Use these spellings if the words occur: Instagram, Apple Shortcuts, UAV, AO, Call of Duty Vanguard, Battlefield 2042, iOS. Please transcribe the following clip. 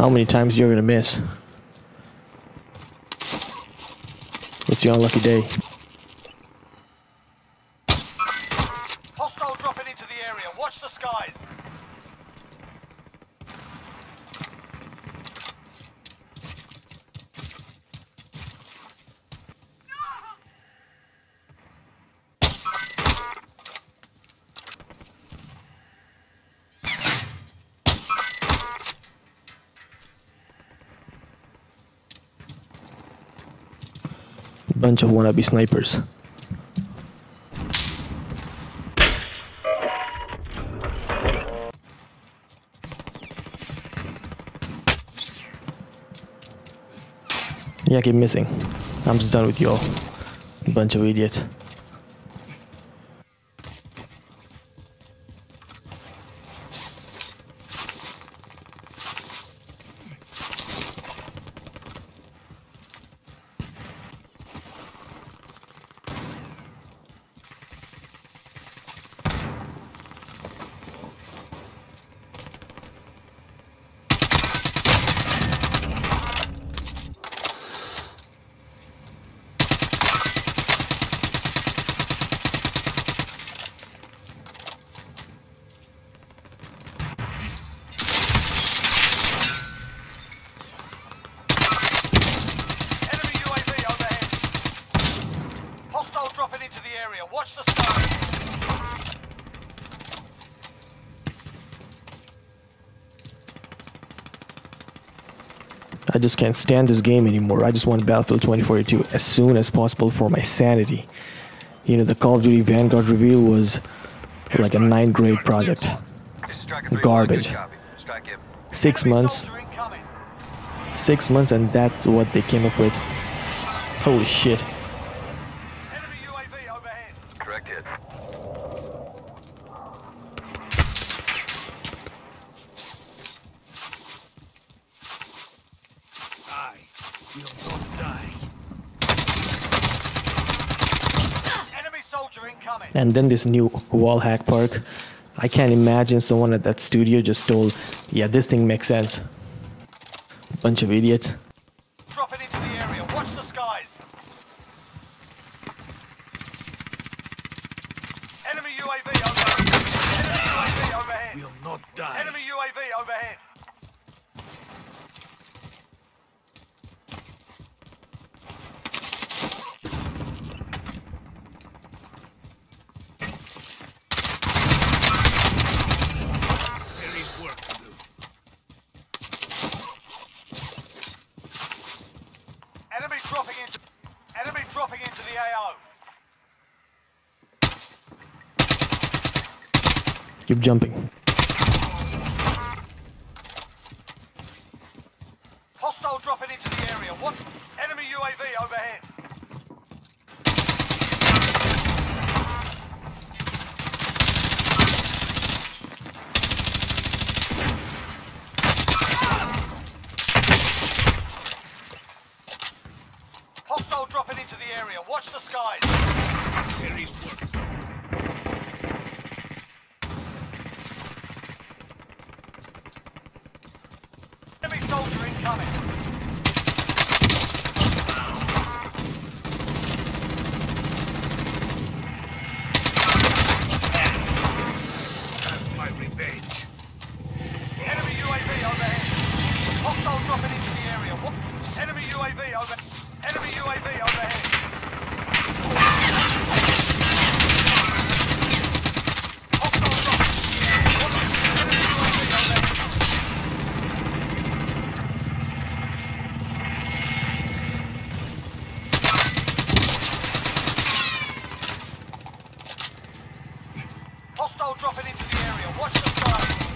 How many times you're gonna miss? It's your unlucky day. Hostile dropping into the area. Watch the skies. Bunch of wannabe snipers. Yeah, I keep missing. I'm just done with you all. Bunch of idiots. Watch the sky. I just can't stand this game anymore. I just want Battlefield 2042 as soon as possible for my sanity. You know, the Call of Duty Vanguard reveal was like a 9th grade project. Garbage. 6 months. 6 months and that's what they came up with. Holy shit. You'll not die. Enemy soldier incoming. And then this new wall hack perk. I can't imagine someone at that studio just told, yeah, this thing makes sense. Bunch of idiots. Dropping into the area. Watch the skies. Enemy UAV overhead. Enemy UAV overhead. We'll not die. Enemy UAV overhead. Dropping into the AO. Keep jumping. Hostile dropping into the area. What? Enemy UAV overhead. Dropping into the area. Watch the skies. There is work. Enemy soldier incoming. My revenge. Enemy UAV overhead. Hostile dropping into the area. What? Enemy UAV overhead. Enemy UAV overhead. Hostile dropping into the area. Watch the sky.